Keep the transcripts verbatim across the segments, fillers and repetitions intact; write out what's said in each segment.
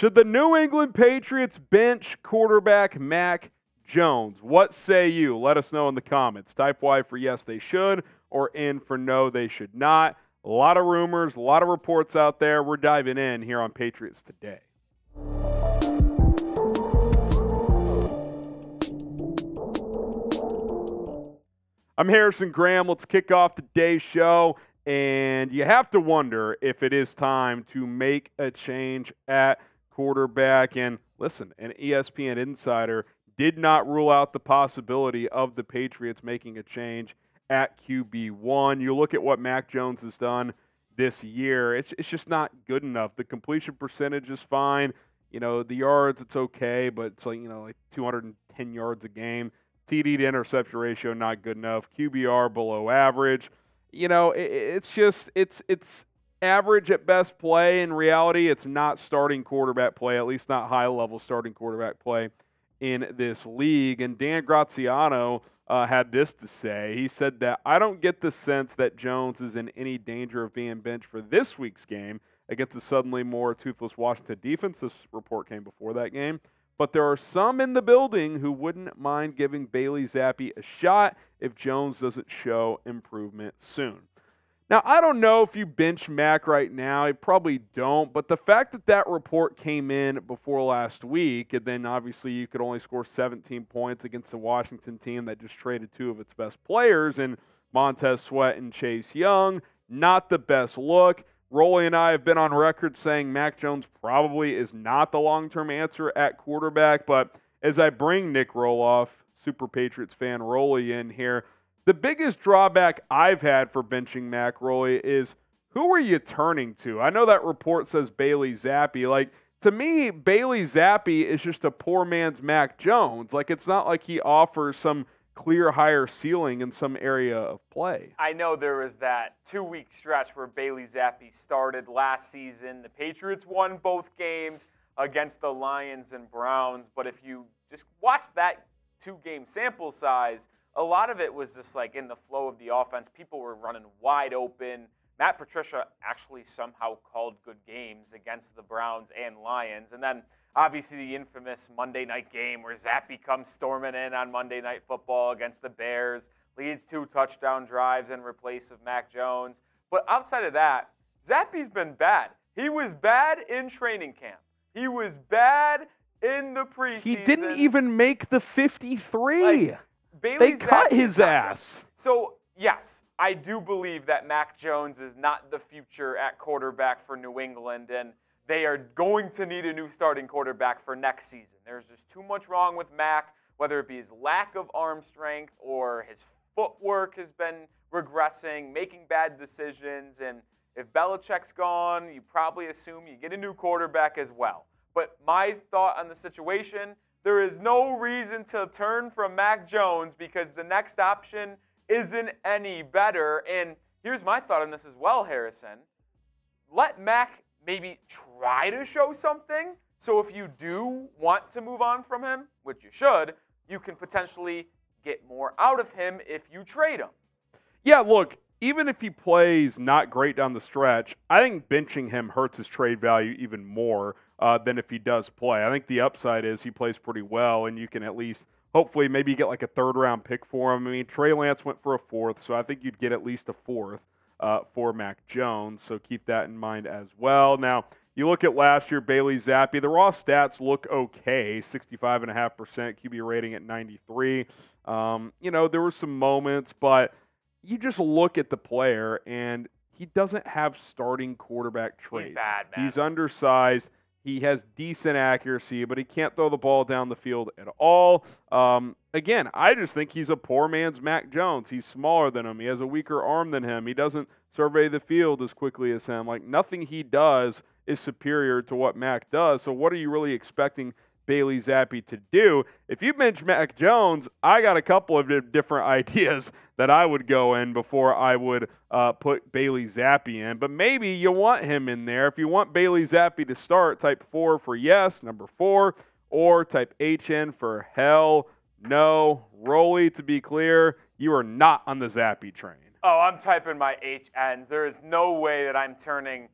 Should the New England Patriots bench quarterback Mac Jones? What say you? Let us know in the comments. Type Y for yes, they should, or N for no, they should not. A lot of rumors, a lot of reports out there. We're diving in here on Patriots Today. I'm Harrison Graham. Let's kick off today's show. And you have to wonder if it is time to make a change at quarterback. And listen, an E S P N insider did not rule out the possibility of the Patriots making a change at Q B one. You look at what Mac Jones has done this year, it's, it's just not good enough. The completion percentage is fine. You know, the yards, it's okay, but it's like, you know, like two hundred ten yards a game. T D to interception ratio, not good enough. Q B R below average. You know, it, it's just, it's, it's average at best play. In reality, it's not starting quarterback play, at least not high-level starting quarterback play in this league. And Dan Graziano uh, had this to say. He said that, "I don't get the sense that Jones is in any danger of being benched for this week's game against the suddenly more toothless Washington defense." This report came before that game. "But there are some in the building who wouldn't mind giving Bailey Zappe a shot if Jones doesn't show improvement soon." Now, I don't know if you bench Mac right now. I probably don't. But the fact that that report came in before last week, and then obviously you could only score seventeen points against the Washington team that just traded two of its best players in Montez Sweat and Chase Young, not the best look. Rolly and I have been on record saying Mac Jones probably is not the long-term answer at quarterback, but as I bring Nick Rohloff, Super Patriots fan Rolly, in here, the biggest drawback I've had for benching Mac, Rolly, is who are you turning to? I know that report says Bailey Zappe. Like, to me, Bailey Zappe is just a poor man's Mac Jones. Like, it's not like he offers some clear higher ceiling in some area of play. I know there was that two-week stretch where Bailey Zappe started last season. The Patriots won both games against the Lions and Browns, but if you just watch that two-game sample size, a lot of it was just like in the flow of the offense. People were running wide open. Matt Patricia actually somehow called good games against the Browns and Lions, and then obviously the infamous Monday night game where Zappe comes storming in on Monday Night Football against the Bears, leads two touchdown drives in replace of Mac Jones. But outside of that, Zappe's been bad. He was bad in training camp. He was bad in the preseason. He didn't even make the fifty-three. Like, they cut his ass. So, yes, I do believe that Mac Jones is not the future at quarterback for New England, and they are going to need a new starting quarterback for next season. There's just too much wrong with Mac, whether it be his lack of arm strength or his footwork has been regressing, making bad decisions. And if Belichick's gone, you probably assume you get a new quarterback as well. But my thought on the situation, there is no reason to turn from Mac Jones because the next option isn't any better. And here's my thought on this as well, Harrison. Let Mac maybe try to show something. So if you do want to move on from him, which you should, you can potentially get more out of him if you trade him. Yeah, look, even if he plays not great down the stretch, I think benching him hurts his trade value even more uh, than if he does play. I think the upside is he plays pretty well, and you can at least hopefully maybe get like a third-round pick for him. I mean, Trey Lance went for a fourth, so I think you'd get at least a fourth. Uh, for Mac Jones, so keep that in mind as well. Now, you look at last year, Bailey Zappe, the raw stats look okay, sixty-five point five percent, Q B rating at ninety-three. Um, you know, there were some moments, but you just look at the player, and he doesn't have starting quarterback traits. He's bad, man. He's undersized. He has decent accuracy, but he can't throw the ball down the field at all. Um, again, I just think he's a poor man's Mac Jones. He's smaller than him. He has a weaker arm than him. He doesn't survey the field as quickly as him. Like, nothing he does is superior to what Mac does. So what are you really expecting Bailey Zappe to do? If you bench Mac Jones, I got a couple of different ideas that I would go in before I would uh, put Bailey Zappe in. But maybe you want him in there. If you want Bailey Zappe to start, type four for yes, number four, or type H N for hell no. Rolly, to be clear, you are not on the Zappe train. Oh, I'm typing my H Ns. There is no way that I'm turning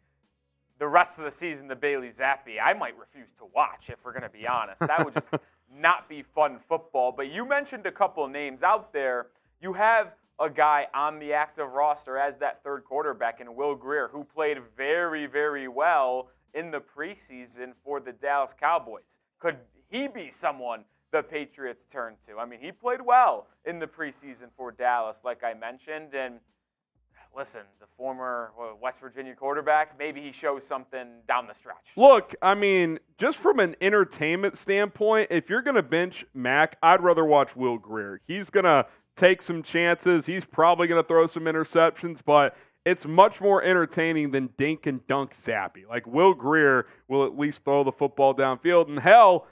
the rest of the season, the Bailey Zappe, I might refuse to watch, if we're going to be honest. That would just not be fun football. But you mentioned a couple of names out there. You have a guy on the active roster as that third quarterback in Will Grier, who played very, very well in the preseason for the Dallas Cowboys. Could he be someone the Patriots turn to? I mean, he played well in the preseason for Dallas, like I mentioned, and listen, the former West Virginia quarterback, maybe he shows something down the stretch. Look, I mean, just from an entertainment standpoint, if you're going to bench Mac, I'd rather watch Will Grier. He's going to take some chances. He's probably going to throw some interceptions, but it's much more entertaining than dink and dunk Zappe. Like, Will Grier will at least throw the football downfield. And, hell,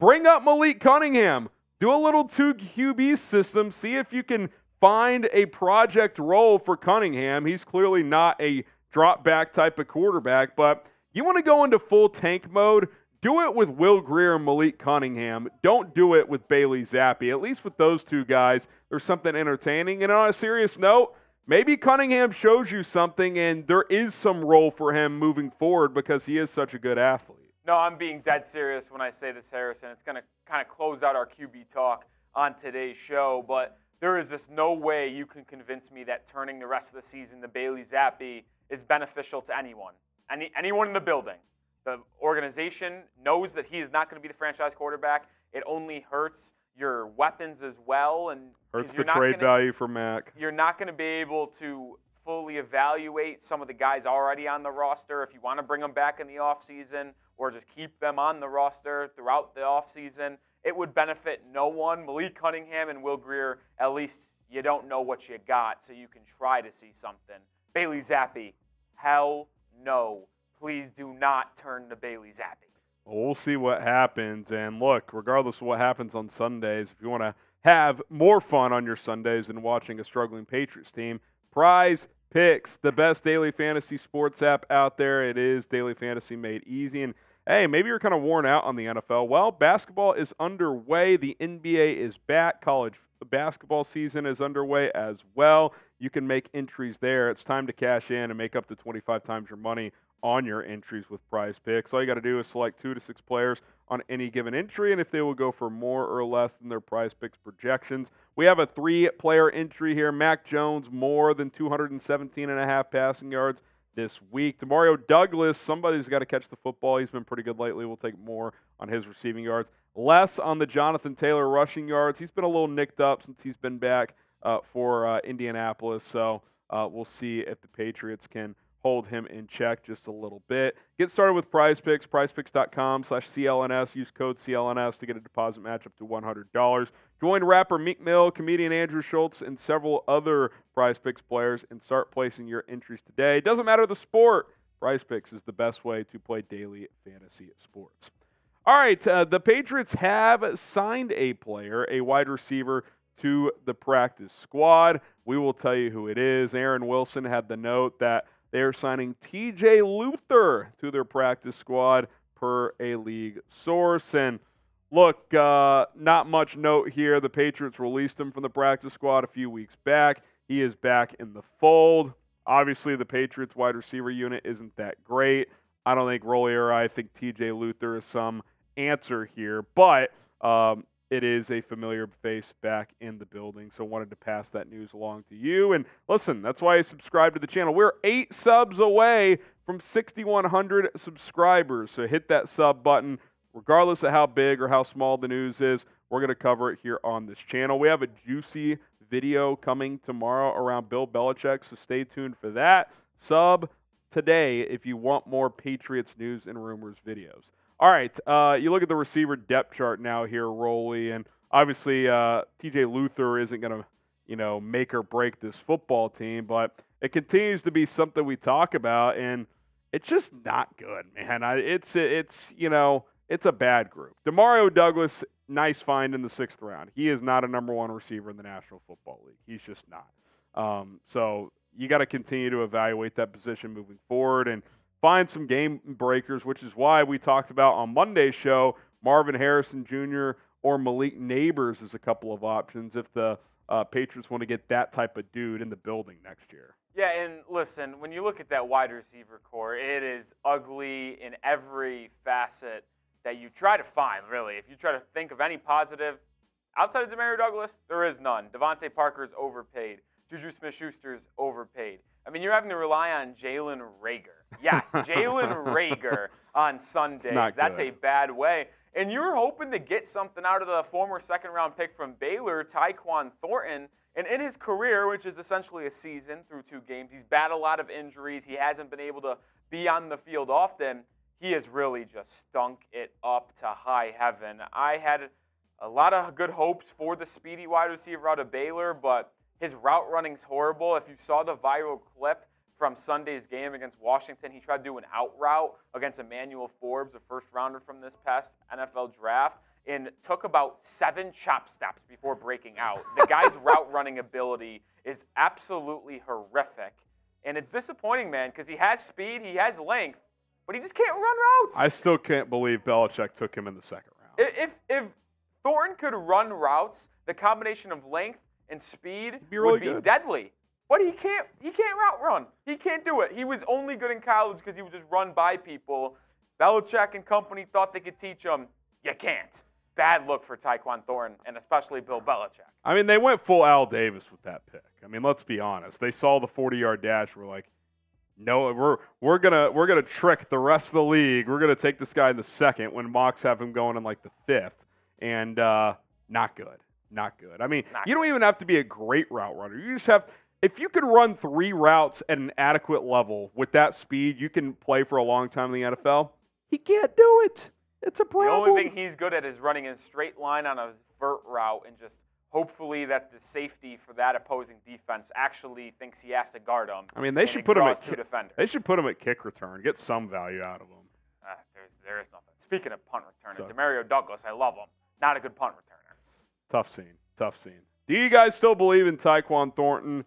bring up Malik Cunningham. Do a little two Q B system. See if you can find a project role for Cunningham. He's clearly not a drop-back type of quarterback, but you want to go into full tank mode, do it with Will Grier and Malik Cunningham. Don't do it with Bailey Zappe. At least with those two guys, there's something entertaining. And on a serious note, maybe Cunningham shows you something and there is some role for him moving forward because he is such a good athlete. No, I'm being dead serious when I say this, Harrison. It's going to kind of close out our Q B talk on today's show, but there is just no way you can convince me that turning the rest of the season to Bailey Zappe is beneficial to anyone. Any, anyone in the building. The organization knows that he is not going to be the franchise quarterback. It only hurts your weapons as well. And hurts the trade value for Mac. You're not going to be able to fully evaluate some of the guys already on the roster. If you want to bring them back in the offseason or just keep them on the roster throughout the offseason, it would benefit no one. Malik Cunningham and Will Grier, at least you don't know what you got, so you can try to see something. Bailey Zappe, hell no. Please do not turn to Bailey Zappe. Well, we'll see what happens. And look, regardless of what happens on Sundays, if you want to have more fun on your Sundays than watching a struggling Patriots team, Prize Picks, the best daily fantasy sports app out there. It is daily fantasy made easy. And hey, maybe you're kind of worn out on the N F L. Well, basketball is underway. The N B A is back. College basketball season is underway as well. You can make entries there. It's time to cash in and make up to twenty-five times your money on your entries with Prize Picks. All you got to do is select two to six players on any given entry, and if they will go for more or less than their Prize Picks projections. We have a three-player entry here. Mac Jones, more than two hundred seventeen and a half passing yards this week. DeMario Douglas, somebody's got to catch the football. He's been pretty good lately. We'll take more on his receiving yards. Less on the Jonathan Taylor rushing yards. He's been a little nicked up since he's been back uh, for uh, Indianapolis, so uh, we'll see if the Patriots can hold him in check just a little bit. Get started with Prize Picks, prize picks dot com slash C L N S. Use code C L N S to get a deposit match up to one hundred dollars. Join rapper Meek Mill, comedian Andrew Schultz, and several other Prize Picks players and start placing your entries today. Doesn't matter the sport, Prize Picks is the best way to play daily fantasy sports. All right, uh, the Patriots have signed a player, a wide receiver, to the practice squad. We will tell you who it is. Aaron Wilson had the note that they are signing T J. Luther to their practice squad per a league source. And look, uh, not much note here. The Patriots released him from the practice squad a few weeks back. He is back in the fold. Obviously, the Patriots wide receiver unit isn't that great. I don't think Rohloff or I think T J. Luther is some answer here. But um, it is a familiar face back in the building, so wanted to pass that news along to you. And listen, that's why I subscribed to the channel. We're eight subs away from sixty-one hundred subscribers, so hit that sub button. Regardless of how big or how small the news is, we're going to cover it here on this channel. We have a juicy video coming tomorrow around Bill Belichick, so stay tuned for that. Sub today if you want more Patriots news and rumors videos. All right, uh, you look at the receiver depth chart now here, Rohloff, and obviously uh, T J. Luther isn't going to, you know, make or break this football team, but it continues to be something we talk about, and it's just not good, man. I, it's it's you know it's a bad group. DeMario Douglas, nice find in the sixth round. He is not a number one receiver in the National Football League. He's just not. Um, so you got to continue to evaluate that position moving forward, and find some game breakers, which is why we talked about on Monday's show, Marvin Harrison Junior or Malik Nabers is a couple of options if the uh, Patriots want to get that type of dude in the building next year. Yeah, and listen, when you look at that wide receiver core, it is ugly in every facet that you try to find, really. If you try to think of any positive, outside of DeMario Douglas, there is none. Devontae Parker's overpaid. Juju Smith-Schuster's overpaid. I mean, you're having to rely on Jalen Rager. Yes, Jalen Rager on Sundays. That's a bad way. And you were hoping to get something out of the former second-round pick from Baylor, Tyquan Thornton. And in his career, which is essentially a season through two games, he's battled a lot of injuries. He hasn't been able to be on the field often. He has really just stunk it up to high heaven. I had a lot of good hopes for the speedy wide receiver out of Baylor, but his route running's horrible. If you saw the viral clip from Sunday's game against Washington, he tried to do an out route against Emmanuel Forbes, a first-rounder from this past N F L draft, and took about seven chop steps before breaking out. The guy's route running ability is absolutely horrific. And it's disappointing, man, because he has speed, he has length, but he just can't run routes. I still can't believe Belichick took him in the second round. If, if Thornton could run routes, the combination of length and speed be really would be good. deadly. But he can't, he can't route run. He can't do it. He was only good in college because he would just run by people. Belichick and company thought they could teach him. You can't. Bad look for Tyquan Thornton, and especially Bill Belichick. I mean, they went full Al Davis with that pick. I mean, let's be honest. They saw the forty-yard dash. We're like, no, we're we're gonna we're gonna trick the rest of the league. We're gonna take this guy in the second when mocks have him going in like the fifth, and uh, not good, not good. I mean, you don't even have to be a great route runner. You just have. If you could run three routes at an adequate level with that speed, you can play for a long time in the N F L. He can't do it. It's a problem. The only thing he's good at is running in a straight line on a vert route and just hopefully that the safety for that opposing defense actually thinks he has to guard him. I mean, they should put him at two defenders. They should put him at kick return, get some value out of him. Uh, there's, there is nothing. Speaking of punt returner, DeMario Douglas, I love him. Not a good punt returner. Tough scene. Tough scene. Do you guys still believe in Tyquan Thornton?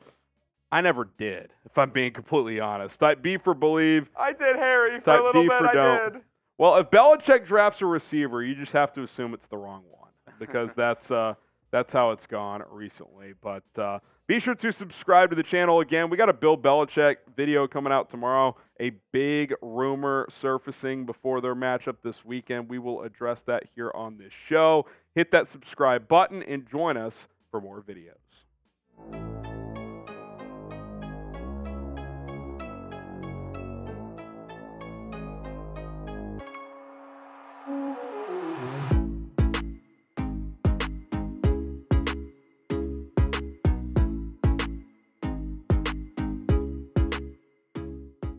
I never did, if I'm being completely honest. Type B for believe. I did, Harry, for a little bit, I did. Well, if Belichick drafts a receiver, you just have to assume it's the wrong one because that's uh, that's how it's gone recently. But uh, be sure to subscribe to the channel again. We got a Bill Belichick video coming out tomorrow, a big rumor surfacing before their matchup this weekend. We will address that here on this show. Hit that subscribe button and join us for more videos.